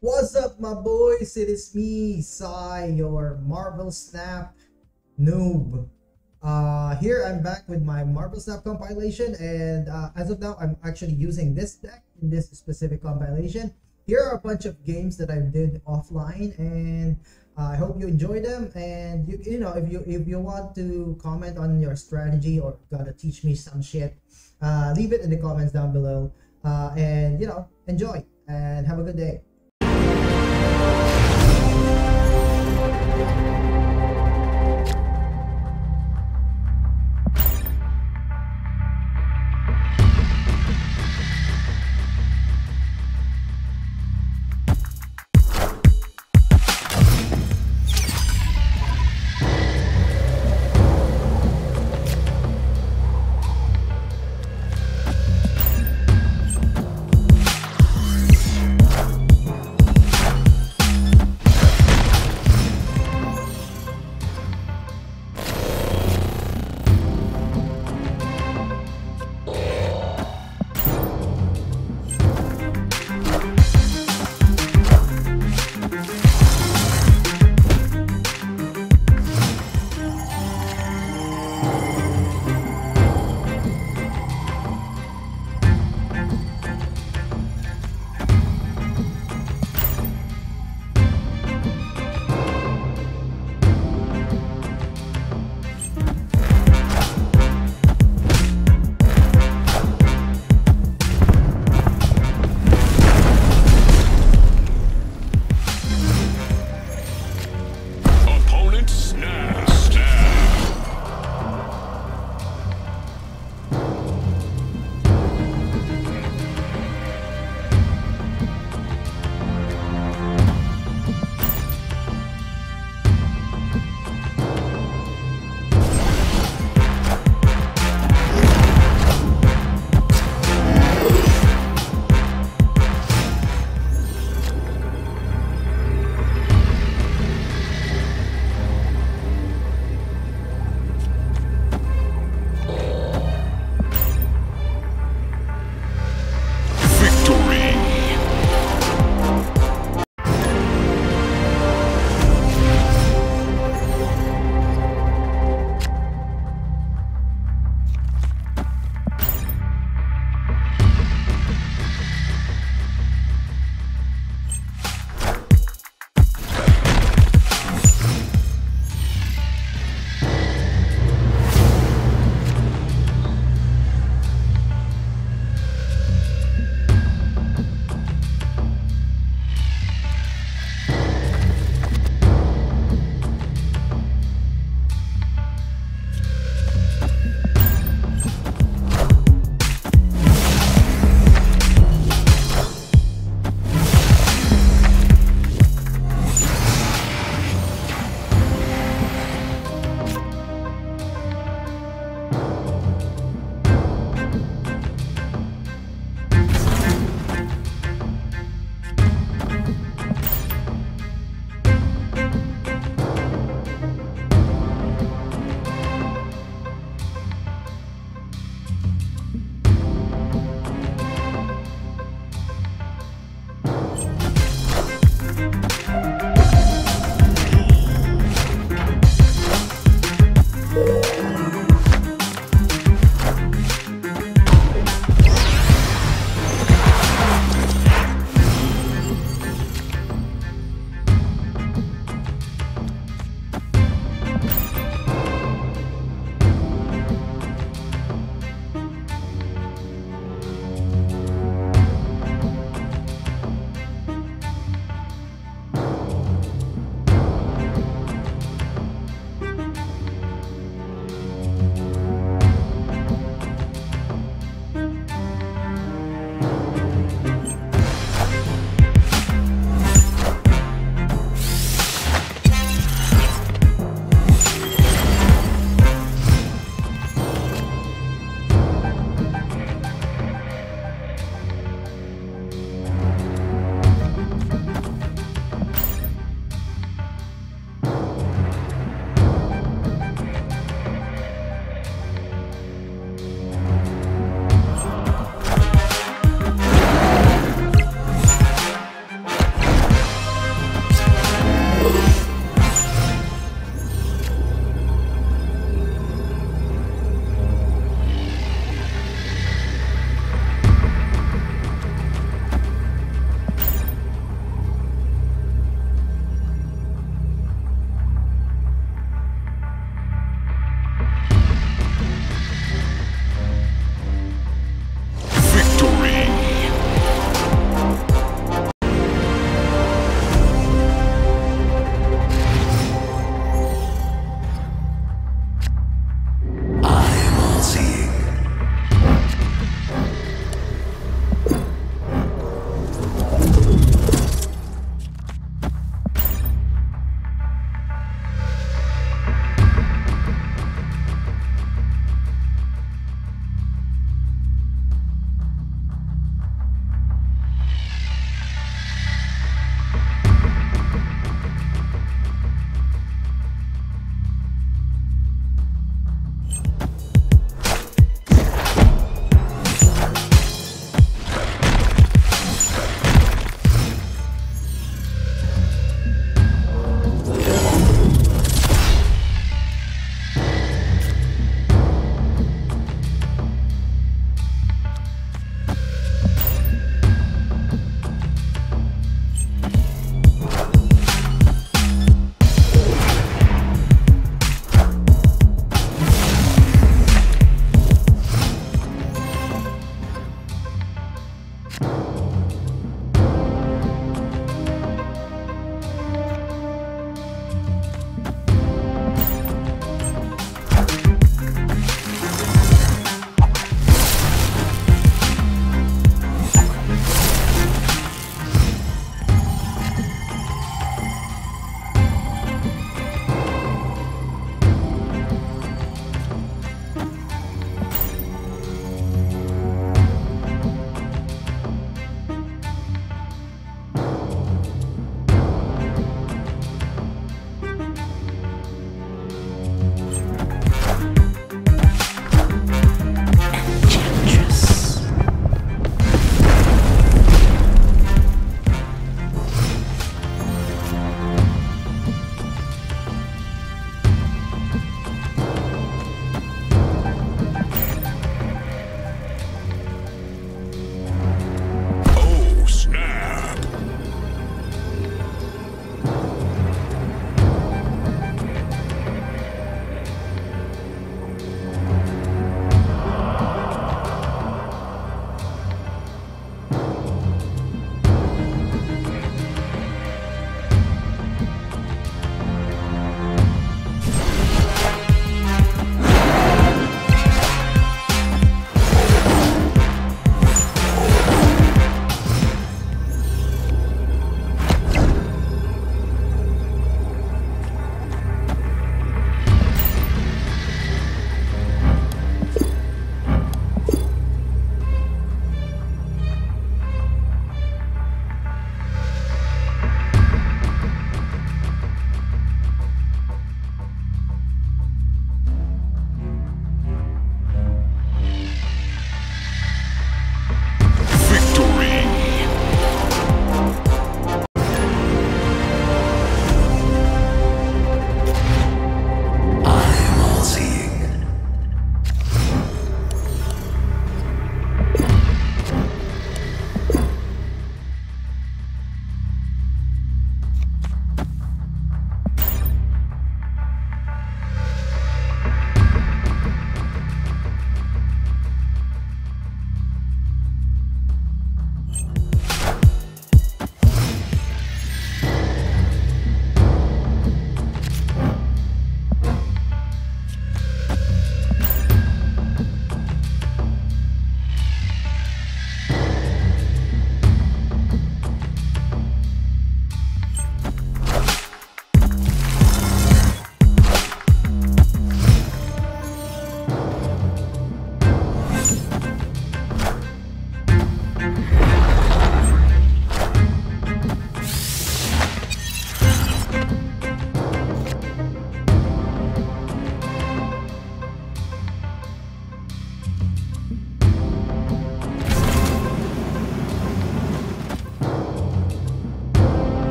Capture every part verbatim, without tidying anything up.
What's up, my boys? It is me, Sai, your Marvel Snap noob. Uh, here I'm back with my Marvel Snap compilation, and uh, as of now, I'm actually using this deck in this specific compilation. Here are a bunch of games that I did offline, and uh, I hope you enjoy them. And you, you know, if you if you want to comment on your strategy or gotta teach me some shit, uh, leave it in the comments down below. Uh, and you know, enjoy and have a good day.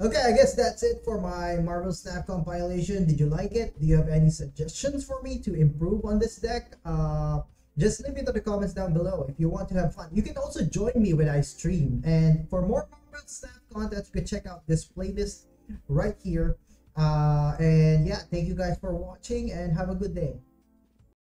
Okay, I guess that's it for my Marvel Snap compilation. Did you like it? Do you have any suggestions for me to improve on this deck? Uh, just leave it in the comments down below if you want to have fun. You can also join me when I stream. And for more Marvel Snap content, you can check out this playlist right here. Uh, and yeah, thank you guys for watching and have a good day.